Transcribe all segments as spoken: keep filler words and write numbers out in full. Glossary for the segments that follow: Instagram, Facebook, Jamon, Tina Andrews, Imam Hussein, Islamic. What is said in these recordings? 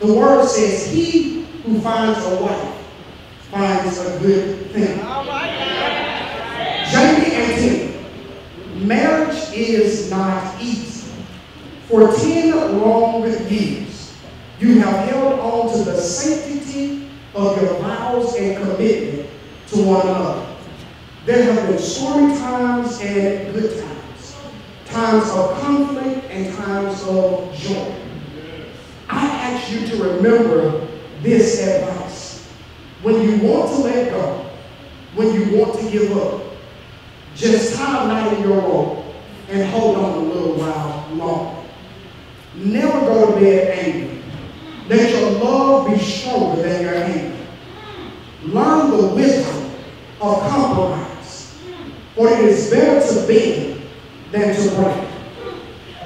The word says, he who finds a wife finds a good thing. Jamie and Tina, marriage is not easy. For ten long years, you have held on to the sanctity of your vows and commitment to one another. There have been stormy times and good times, times of conflict and times of joy. I ask you to remember this advice. When you want to let go, when you want to give up, just tie a knot in your rope and hold on a little while longer. Never go to bed angry. Let your love be stronger than your anger. Learn the wisdom of compromise. For it is better to bend than to break.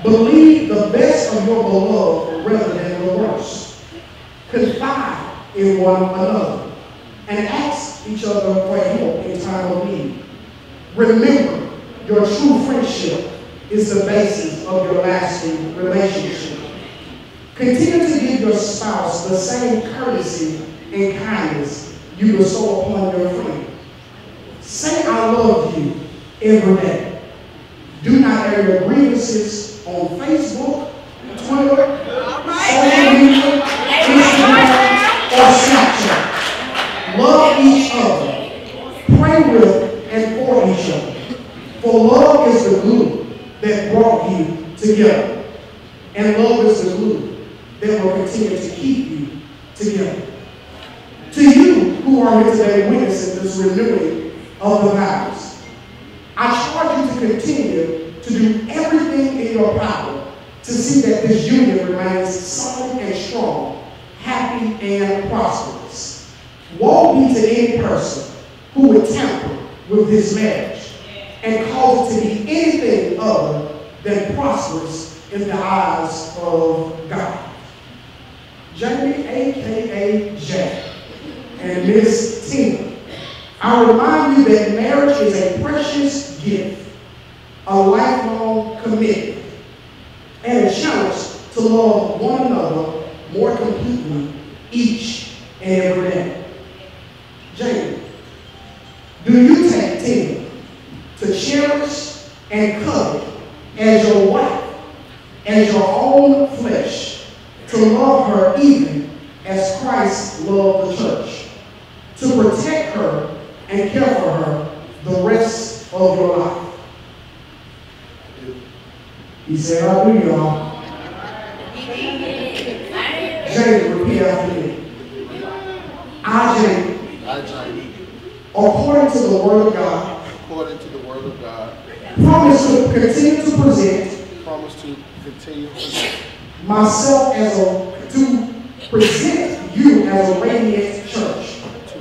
Believe the best of your beloved rather than the worst. Confide in one another and ask each other for help in time of need. Remember, your true friendship is the basis of your lasting relationship. Continue to give your spouse the same courtesy and kindness you bestow upon your friend. Say I love you every day. Do not air your grievances on Facebook, Twitter, social media, Instagram, or Snapchat. Love each other. Pray with and for each other. For love is the glue that brought you together. And love is the glue that will continue to keep you together. To you who are here today witnessing this renewing of the vows, I charge you to continue to do everything in your power to see that this union remains solid and strong, happy and prosperous. Woe be to any person who would tamper with this marriage and cause it to be anything other than prosperous in the eyes of God. Jamie, A K A Jack, and Miss Tina, I remind you that marriage is a precious gift, a lifelong commitment, and a challenge to love one another more completely each and every day. Jamie, do you take Tina to cherish and covet as your wife, as your own flesh, to love her even as Christ loved the church, to protect her and care for her the rest of your life? He said, I do, y'all. Jamie, repeat after me. I, Jamie, I, Jamie, according to the word of God, according to the word of God, promise to continue to present, promise to continue to present myself as a, to present you as a radiant church,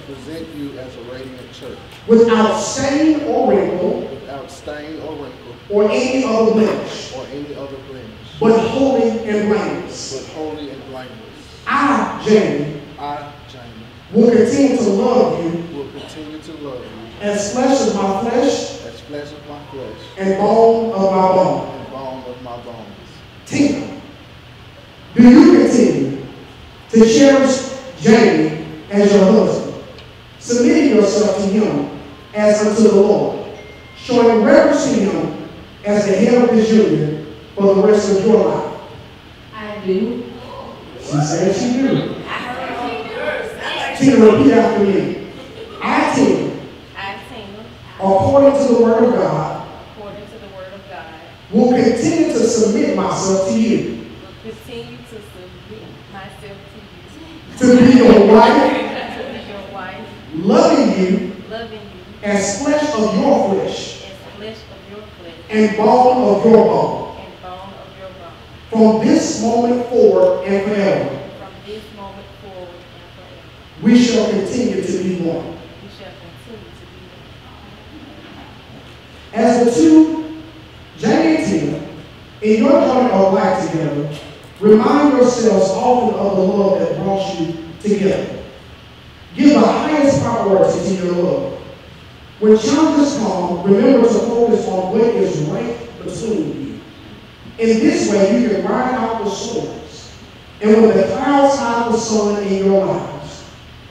present you as a radiant church, without stain or wrinkle, without stain or wrinkle, or any other blemish, or any other blemish, but holy and blameless. But holy and blameless. I, Jamie, I, Jamie, will continue to love you, will continue to love you, as flesh of my flesh, as flesh of my flesh, and bone of my bone, and bone of my bones. Tina, do you continue to cherish Jamie as your husband, submitting yourself to him as unto the Lord, showing reverence to him as the head of his union for the rest of your life? I do. She said she do. I do. Tina, repeat after me. I, Tina, I, Tina, according to the word of God, according to the word of God, will continue to submit myself to you, will continue to submit myself to you, to be your wife, loving you, loving you as flesh of your flesh, as flesh of your flesh, and bone of your bone, and bone of your bone. From this moment forward and forever, from this moment forward and forever, we shall continue to be one. We shall continue to be one. As the two, Jamie and Tina, in your journey of life together, remind yourselves often of the love that brought you together. Give the highest priority to your love. When challenges come, remember to focus on what is right between you. In this way, you can ride out the storms. And when the clouds hide prodigal son in your lives.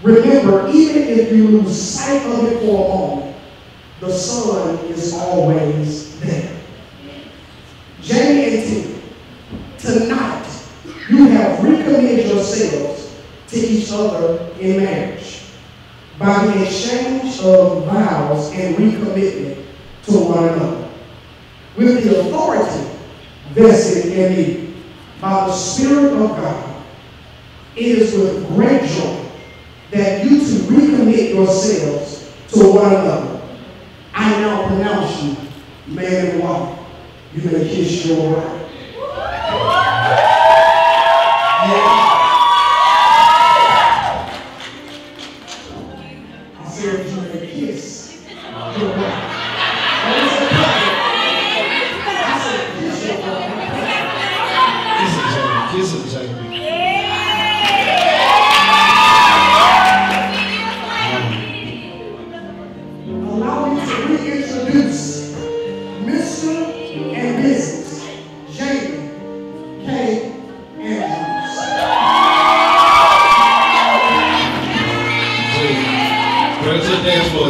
Remember, even if you lose sight of it for a moment, the son is always there. Jamon and Tina, tonight you have recommitted yourselves to each other in marriage by the exchange of vows and recommitment to one another with the authority vested in you by the Spirit of God. It is with great joy that you two recommit yourselves to one another. I now pronounce you man and wife. You're going to kiss your wife. Yeah. I said you're going to kiss your wife. Dance floor.